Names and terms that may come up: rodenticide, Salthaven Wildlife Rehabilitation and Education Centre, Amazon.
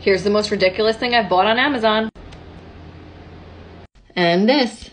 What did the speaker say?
Here's the most ridiculous thing I've bought on Amazon. And this.